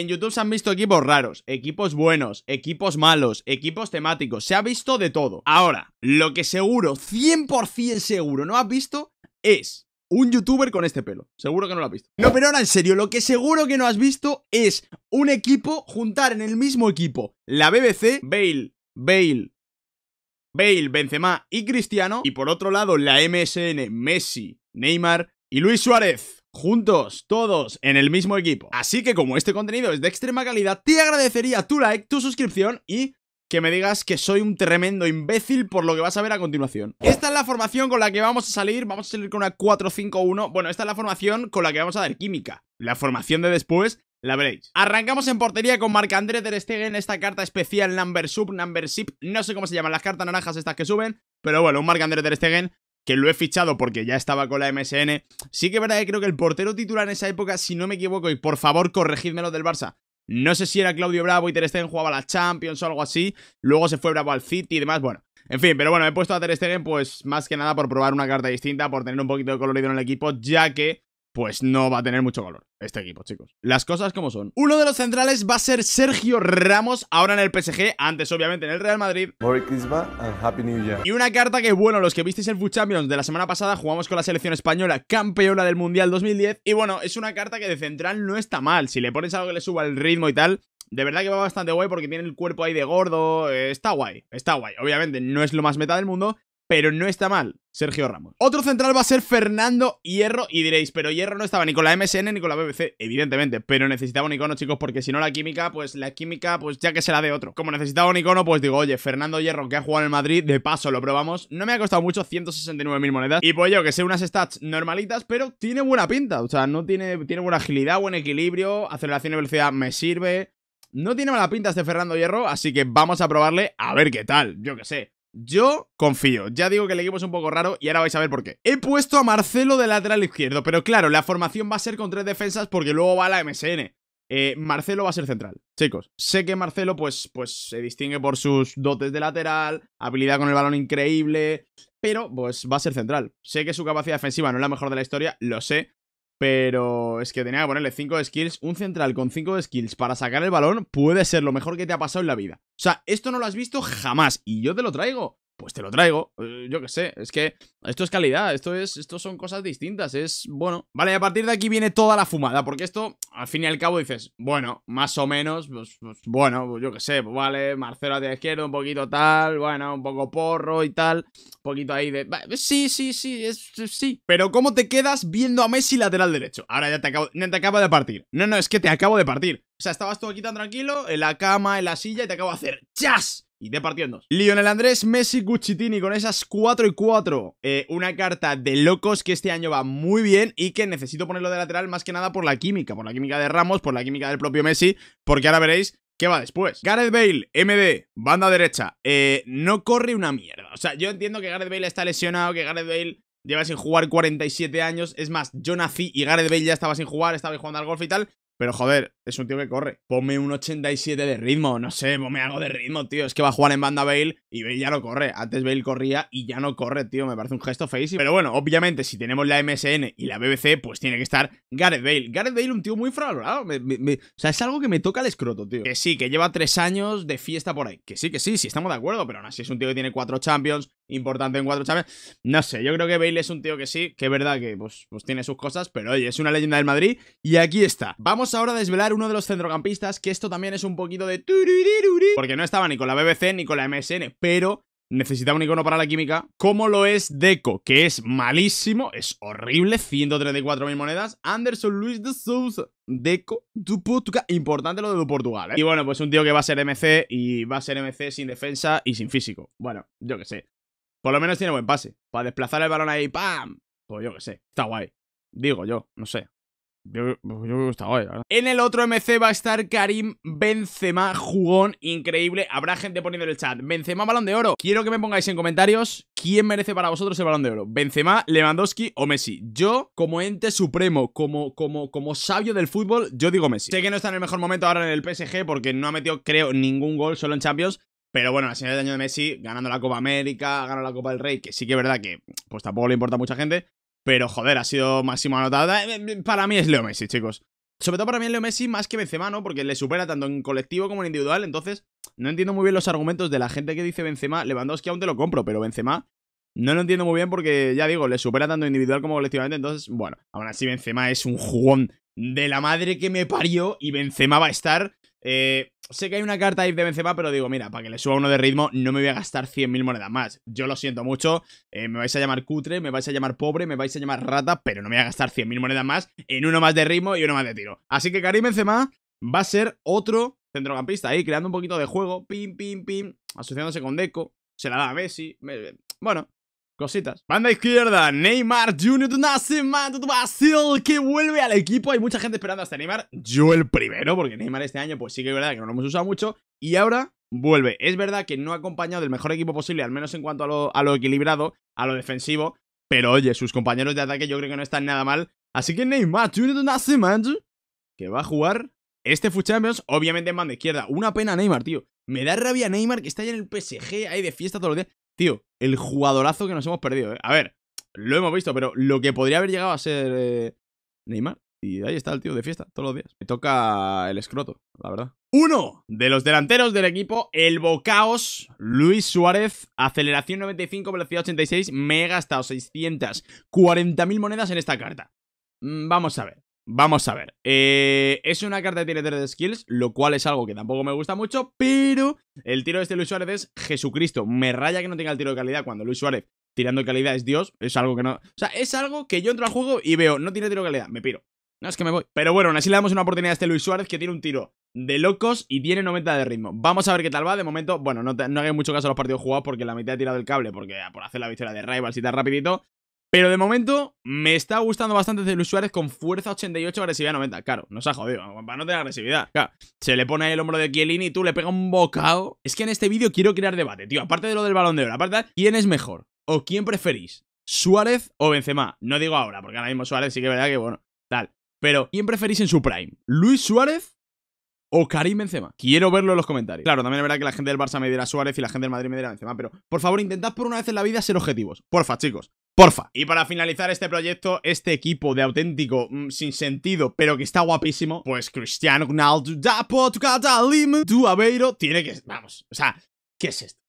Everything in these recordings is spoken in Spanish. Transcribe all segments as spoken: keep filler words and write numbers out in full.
En YouTube se han visto equipos raros, equipos buenos, equipos malos, equipos temáticos. Se ha visto de todo. Ahora, lo que seguro, cien por cien seguro, no has visto es un youtuber con este pelo. Seguro que no lo has visto. No, pero ahora en serio, lo que seguro que no has visto es un equipo, juntar en el mismo equipo la B B C, Bale, Bale, Bale, Benzema y Cristiano. Y por otro lado, la M S N, Messi, Neymar y Luis Suárez. Juntos, todos, en el mismo equipo. Así que como este contenido es de extrema calidad, te agradecería tu like, tu suscripción y que me digas que soy un tremendo imbécil por lo que vas a ver a continuación. Esta es la formación con la que vamos a salir. Vamos a salir con una cuatro cinco uno. Bueno, esta es la formación con la que vamos a dar química. La formación de después la veréis. Arrancamos en portería con Marc-André Ter Stegen. Esta carta especial, number sub, number sip. No sé cómo se llaman las cartas naranjas estas que suben, pero bueno, un Marc-André Ter Stegen que lo he fichado porque ya estaba con la M S N. Sí que es verdad que creo que el portero titular en esa época, si no me equivoco, y por favor corregidme los del Barça, no sé si era Claudio Bravo y Ter Stegen jugaba la Champions o algo así, luego se fue Bravo al City y demás, bueno, en fin, pero bueno, he puesto a Ter Stegen pues más que nada por probar una carta distinta, por tener un poquito de colorido en el equipo, ya que pues no va a tener mucho color este equipo, chicos. Las cosas como son. Uno de los centrales va a ser Sergio Ramos, ahora en el P S G, antes obviamente en el Real Madrid. Merry Christmas and Happy New Year. Y una carta que, bueno, los que visteis el FUT Champions de la semana pasada, jugamos con la selección española, campeona del Mundial dos mil diez. Y bueno, es una carta que de central no está mal. Si le pones algo que le suba el ritmo y tal, de verdad que va bastante guay porque tiene el cuerpo ahí de gordo. Eh, está guay, está guay. Obviamente no es lo más meta del mundo, pero no está mal, Sergio Ramos. Otro central va a ser Fernando Hierro. Y diréis, pero Hierro no estaba ni con la M S N ni con la B B C. Evidentemente, pero necesitaba un icono, chicos, porque si no la química, pues la química, pues ya que se la dé otro. Como necesitaba un icono, pues digo, oye, Fernando Hierro, que ha jugado en el Madrid, de paso lo probamos. No me ha costado mucho, ciento sesenta y nueve mil monedas. Y pues yo, que sé, unas stats normalitas, pero tiene buena pinta. O sea, no tiene, tiene buena agilidad, buen equilibrio, aceleración y velocidad me sirve. No tiene mala pinta este Fernando Hierro, así que vamos a probarle a ver qué tal, yo que sé. Yo confío, ya digo que el equipo es un poco raro y ahora vais a ver por qué. He puesto a Marcelo de lateral izquierdo, pero claro, la formación va a ser con tres defensas porque luego va la M S N. Eh, Marcelo va a ser central, chicos. Sé que Marcelo pues, pues se distingue por sus dotes de lateral, habilidad con el balón increíble, pero pues va a ser central. Sé que su capacidad defensiva no es la mejor de la historia, lo sé, pero es que tenía que ponerle cinco skills. Un central con cinco skills para sacar el balón puede ser lo mejor que te ha pasado en la vida. O sea, esto no lo has visto jamás. Y yo te lo traigo. Pues te lo traigo. Yo qué sé. Es que esto es calidad. Esto es, esto son cosas distintas. Es bueno. Vale, y a partir de aquí viene toda la fumada. Porque esto, al fin y al cabo, dices, bueno, más o menos, pues, pues bueno, yo qué sé. Pues vale, Marcelo hacia la izquierda, un poquito tal. Bueno, un poco porro y tal. Un poquito ahí de... Sí, sí, sí, es, sí. Pero ¿cómo te quedas viendo a Messi lateral derecho? Ahora ya te acabo, te acabo de partir. No, no, es que te acabo de partir. O sea, estabas tú aquí tan tranquilo, en la cama, en la silla, y te acabo de hacer ¡chas! Y te partí en dos. Lionel Andrés, Messi, Cucitini con esas cuatro y cuatro. Eh, una carta de locos que este año va muy bien y que necesito ponerlo de lateral más que nada por la química. Por la química de Ramos, por la química del propio Messi, porque ahora veréis qué va después. Gareth Bale, M D, banda derecha. Eh, no corre una mierda. O sea, yo entiendo que Gareth Bale está lesionado, que Gareth Bale lleva sin jugar cuarenta y siete años. Es más, yo nací y Gareth Bale ya estaba sin jugar, estaba jugando al golf y tal. Pero joder, es un tío que corre. Ponme un ochenta y siete de ritmo, no sé, ponme algo de ritmo, tío. Es que va a jugar en banda Bale y Bale ya no corre. Antes Bale corría y ya no corre, tío. Me parece un gesto feísimo. Pero bueno, obviamente, si tenemos la M S N y la B B C, pues tiene que estar Gareth Bale. Gareth Bale, un tío muy infravalorado. Me, me, me... O sea, es algo que me toca el escroto, tío. Que sí, que lleva tres años de fiesta por ahí. Que sí, que sí, sí, estamos de acuerdo. Pero aún así es un tío que tiene cuatro Champions, importante en cuatro Champions. No sé, yo creo que Bale es un tío que sí, que es verdad que pues, pues tiene sus cosas. Pero oye, es una leyenda del Madrid y aquí está. Vamos ahora a desvelar uno de los centrocampistas, que esto también es un poquito de... porque no estaba ni con la B B C ni con la M S N, pero necesitaba un icono para la química, como lo es Deco, que es malísimo, es horrible, ciento treinta y cuatro mil monedas. Anderson Luis de Souza, Deco, du Portugal, importante lo de du Portugal, ¿eh? Y bueno, pues un tío que va a ser M C y va a ser M C sin defensa y sin físico. Bueno, yo que sé, por lo menos tiene buen pase, para desplazar el balón ahí, ¡pam! Pues yo que sé, está guay, digo yo, no sé. Yo, yo, yo está guay, ¿verdad? En el otro M C va a estar Karim Benzema, jugón increíble. Habrá gente poniendo en el chat, Benzema, balón de oro. Quiero que me pongáis en comentarios quién merece para vosotros el balón de oro. Benzema, Lewandowski o Messi. Yo, como ente supremo, como, como, como sabio del fútbol, yo digo Messi. Sé que no está en el mejor momento ahora en el P S G porque no ha metido, creo, ningún gol, solo en Champions. Pero bueno, la señal de año de Messi, ganando la Copa América, ganando la Copa del Rey, que sí que es verdad que pues tampoco le importa a mucha gente. Pero, joder, ha sido máximo anotado. Para mí es Leo Messi, chicos. Sobre todo para mí es Leo Messi más que Benzema, ¿no? Porque le supera tanto en colectivo como en individual. Entonces, no entiendo muy bien los argumentos de la gente que dice Benzema. Lewandowski aún te lo compro, pero Benzema no lo entiendo muy bien porque, ya digo, le supera tanto individual como colectivamente. Entonces, bueno, aún así Benzema es un jugón de la madre que me parió y Benzema va a estar... Eh, sé que hay una carta ahí de Benzema, pero digo, mira, para que le suba uno de ritmo no me voy a gastar cien mil monedas más. Yo lo siento mucho, eh, me vais a llamar cutre, me vais a llamar pobre, me vais a llamar rata, pero no me voy a gastar cien mil monedas más en uno más de ritmo y uno más de tiro. Así que Karim Benzema va a ser otro centrocampista ahí, creando un poquito de juego, pim, pim, pim, asociándose con Deco, se la da a Messi, me... bueno... Cositas. Banda izquierda, Neymar Junior do Nascimento de Brasil, que vuelve al equipo. Hay mucha gente esperando hasta Neymar. Yo el primero, porque Neymar este año, pues sí que es verdad que no lo hemos usado mucho. Y ahora vuelve. Es verdad que no ha acompañado del mejor equipo posible, al menos en cuanto a lo, a lo equilibrado, a lo defensivo. Pero oye, sus compañeros de ataque yo creo que no están nada mal. Así que Neymar Junior do Nascimento, que va a jugar este FUT Champions, obviamente en banda izquierda. Una pena Neymar, tío. Me da rabia Neymar, que está ahí en el P S G, ahí de fiesta todos los días. Tío, el jugadorazo que nos hemos perdido, ¿eh? A ver, lo hemos visto, pero lo que podría haber llegado a ser eh, Neymar. Y ahí está el tío de fiesta todos los días. Me toca el escroto, la verdad. Uno de los delanteros del equipo, el Bocaos, Luis Suárez. Aceleración noventa y cinco, velocidad ochenta y seis. Me he gastado seiscientas cuarenta mil monedas en esta carta. Vamos a ver, vamos a ver. Eh, es una carta que tiene tres skills, lo cual es algo que tampoco me gusta mucho, pero... El tiro de este Luis Suárez es Jesucristo. Me raya que no tenga el tiro de calidad cuando Luis Suárez tirando de calidad es Dios. Es algo que no... O sea, es algo que yo entro al juego y veo, no tiene tiro de calidad, me piro. No, es que me voy. Pero bueno, aún así le damos una oportunidad a este Luis Suárez, que tiene un tiro de locos y tiene noventa de ritmo. Vamos a ver qué tal va. De momento, bueno, no, te, no hagáis mucho caso a los partidos jugados porque la mitad he tirado el cable, porque por hacer la victoria de Rivals y tal rapidito. Pero de momento me está gustando bastante de Luis Suárez con fuerza ochenta y ocho, agresividad noventa. Claro, nos ha jodido, para no tener agresividad. Claro, se le pone el hombro de Chiellini y tú le pega un bocado. Es que en este vídeo quiero crear debate, tío. Aparte de lo del Balón de Oro, aparte, ¿quién es mejor? ¿O quién preferís? ¿Suárez o Benzema? No digo ahora, porque ahora mismo Suárez sí que es verdad que, bueno, tal. Pero, ¿quién preferís en su prime? ¿Luis Suárez o Karim Benzema? Quiero verlo en los comentarios. Claro, también es verdad que la gente del Barça me dirá Suárez y la gente del Madrid me dirá Benzema. Pero, por favor, intentad por una vez en la vida ser objetivos. Porfa, chicos. Porfa. Y para finalizar este proyecto, este equipo de auténtico mmm, sin sentido, pero que está guapísimo, pues Cristiano Ronaldo da Portugal, da Lima, do Aveiro, tiene que... Vamos, o sea, ¿qué es esto?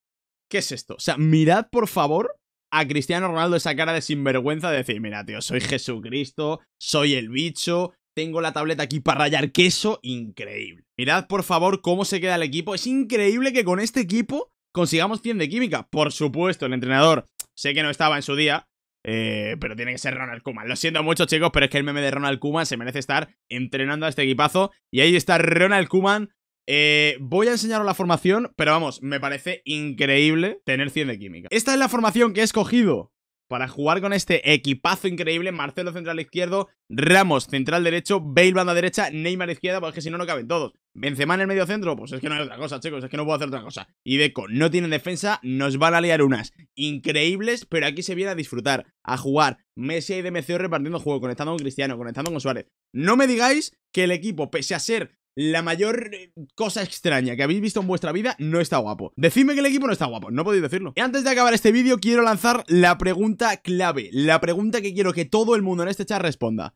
¿Qué es esto? O sea, mirad por favor a Cristiano Ronaldo esa cara de sinvergüenza de decir, mira tío, soy Jesucristo, soy el bicho, tengo la tableta aquí para rayar queso, increíble. Mirad por favor cómo se queda el equipo, es increíble que con este equipo consigamos cien de química. Por supuesto, el entrenador, sé que no estaba en su día, Eh, pero tiene que ser Ronald Koeman. Lo siento mucho chicos, pero es que el meme de Ronald Koeman se merece estar entrenando a este equipazo. Y ahí está Ronald Koeman. eh, Voy a enseñaros la formación, pero vamos, me parece increíble tener cien de química. Esta es la formación que he escogido para jugar con este equipazo increíble. Marcelo central izquierdo, Ramos central derecho, Bale banda derecha, Neymar izquierda, porque es que si no, no caben todos. Benzema en el medio centro, pues es que no hay otra cosa chicos, es que no puedo hacer otra cosa. Y Deco no tienen defensa, nos van a liar unas increíbles, pero aquí se viene a disfrutar, a jugar. Messi y D M C O repartiendo juego, conectando con Cristiano, conectando con Suárez. No me digáis que el equipo, pese a ser la mayor cosa extraña que habéis visto en vuestra vida, no está guapo. Decidme que el equipo no está guapo, no podéis decirlo. Y antes de acabar este vídeo quiero lanzar la pregunta clave, la pregunta que quiero que todo el mundo en este chat responda.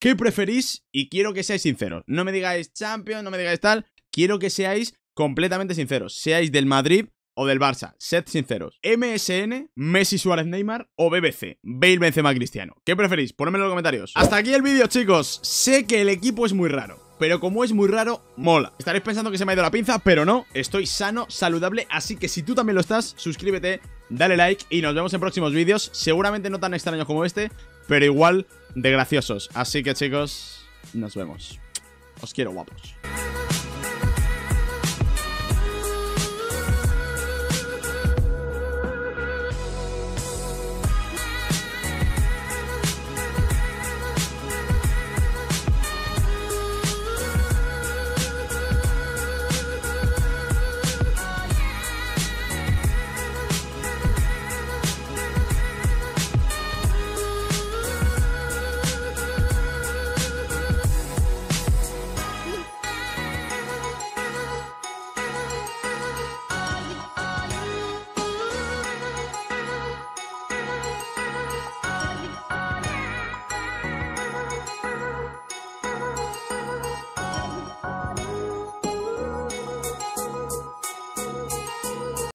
¿Qué preferís? Y quiero que seáis sinceros. No me digáis Champions, no me digáis tal. Quiero que seáis completamente sinceros. Seáis del Madrid o del Barça. Sed sinceros. M S N, Messi, Suárez, Neymar o B B C. Bale, Benzema, Cristiano. ¿Qué preferís? Ponedmelo en los comentarios. Hasta aquí el vídeo, chicos. Sé que el equipo es muy raro, pero como es muy raro, mola. Estaréis pensando que se me ha ido la pinza, pero no. Estoy sano, saludable. Así que si tú también lo estás, suscríbete, dale like y nos vemos en próximos vídeos. Seguramente no tan extraños como este, pero igual de graciosos. Así que chicos, nos vemos. Os quiero, guapos.